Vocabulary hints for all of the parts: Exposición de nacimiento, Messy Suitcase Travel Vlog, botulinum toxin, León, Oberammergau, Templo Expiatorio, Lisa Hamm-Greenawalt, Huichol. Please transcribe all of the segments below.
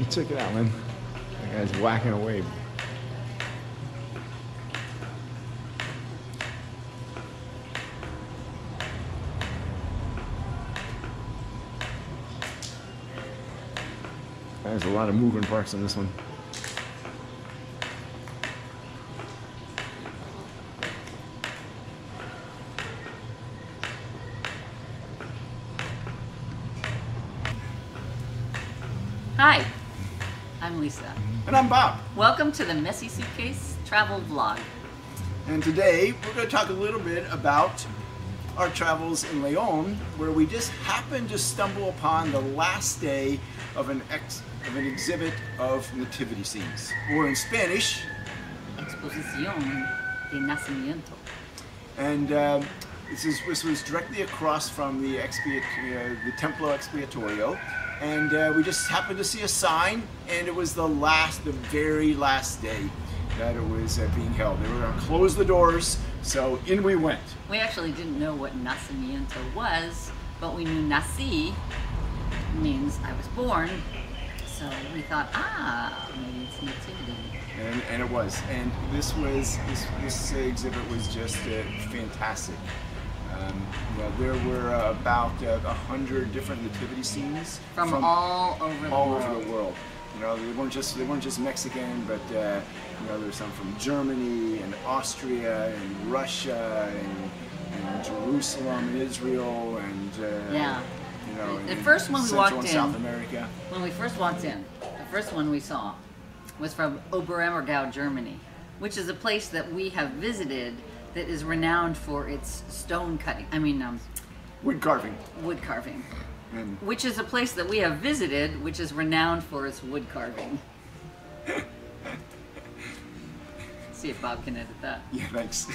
You took it out, man. That guy's whacking away. There's a lot of moving parts on this one. Hi, I'm Lisa. And I'm Bob. Welcome to the Messy Suitcase Travel Vlog. And today we're going to talk a little bit about our travels in León, where we just happened to stumble upon the last day of an exhibit of nativity scenes, or in Spanish, Exposición de nacimiento. And this was directly across from the Templo Expiatorio. And we just happened to see a sign, and it was the very last day that it was being held. They were going to close the doors, so in we went. We actually didn't know what nacimiento was, but we knew nací means I was born, so we thought, maybe it's nativity. And it was. And this exhibit was just fantastic. There were about 100 different nativity scenes from all over the world. You know, they weren't just Mexican, but there were some from Germany and Austria and Russia and Jerusalem and Israel and the first one we saw was from Oberammergau, Germany, which is a place that we have visited that is renowned for its stone cutting. I mean, wood carving. Wood carving. And which is a place that we have visited, which is renowned for its wood carving. See if Bob can edit that. Yeah, thanks.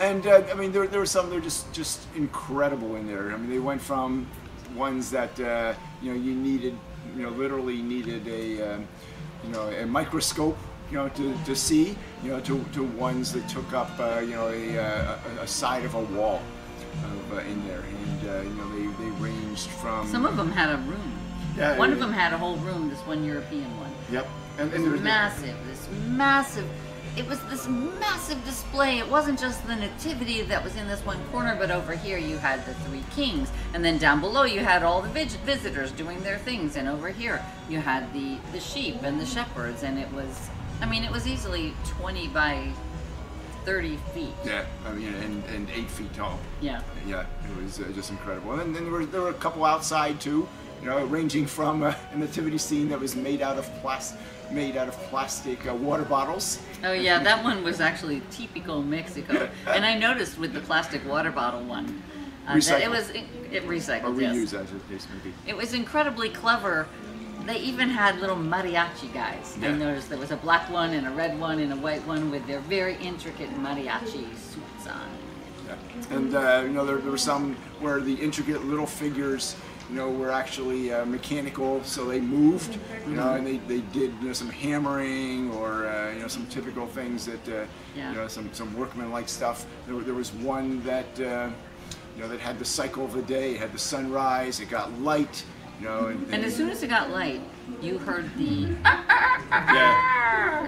And I mean, there were some that are just incredible in there. I mean, they went from ones that you literally needed a a microscope, to see, to ones that took up, a side of a wall in there. And, they ranged from... Some of them had a room. Yeah, one of them had a whole room, this one European one. Yep. And there was massive, this massive display. It wasn't just the nativity that was in this one corner, but over here you had the three kings. And then down below you had all the visitors doing their things. And over here you had the sheep and the shepherds. And it was... I mean, it was easily 20 by 30 feet. Yeah, I mean, and 8 feet tall. Yeah. Yeah, it was just incredible. And then there were a couple outside too, ranging from a nativity scene that was made out of plastic water bottles. Oh yeah, that one was actually typical Mexico. And I noticed with the plastic water bottle one, that it recycled. Or reused, as the case may be. It was incredibly clever. They even had little mariachi guys. Yeah. I noticed there was a black one and a red one and a white one with their very intricate mariachi suits on. Yeah. And there were some where the intricate little figures, were actually mechanical, so they moved, and they did some hammering or some typical things that some workman-like stuff. There was one that that had the cycle of the day. It had the sunrise. It got light. And as soon as it got light, you heard the It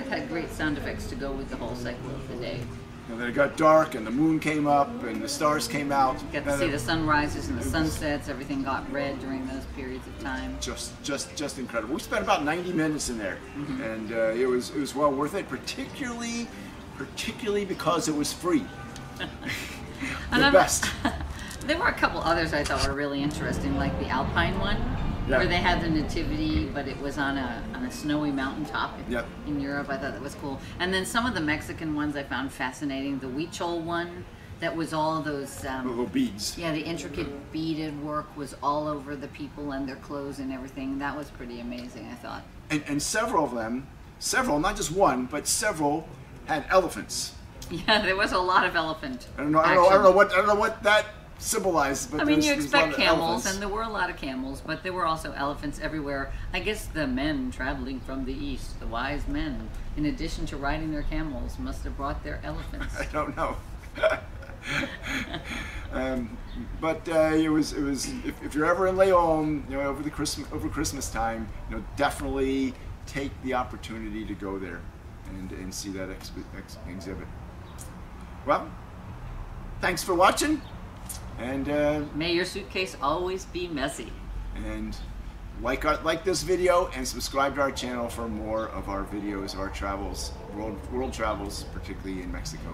had great sound effects to go with the whole cycle of the day. And then it got dark, and the moon came up, and the stars came out. You got to see the sunrises and the sunsets. Everything got red during those periods of time. Just incredible. We spent about 90 minutes in there, and it was well worth it, particularly because it was free. The best. There were a couple others I thought were really interesting, like the Alpine one, where they had the nativity, but it was on a snowy mountaintop in Europe. I thought that was cool. And then some of the Mexican ones I found fascinating. The Huichol one, that was all those... little beads. Yeah, the intricate beaded work was all over the people and their clothes and everything. That was pretty amazing, I thought. And several of them, not just one, but several had elephants. Yeah, there was a lot of elephant. I don't know what that... symbolized, but I mean, you expect camels, and there were a lot of camels, but there were also elephants everywhere. I guess the men traveling from the east, the wise men, in addition to riding their camels, must have brought their elephants. I don't know. But if you're ever in León, you know, over Christmas time, you know, definitely take the opportunity to go there and see that exhibit. Well, thanks for watching, and may your suitcase always be messy. And like this video and subscribe to our channel for more of our videos of our travels, world travels, particularly in Mexico.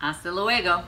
Hasta luego.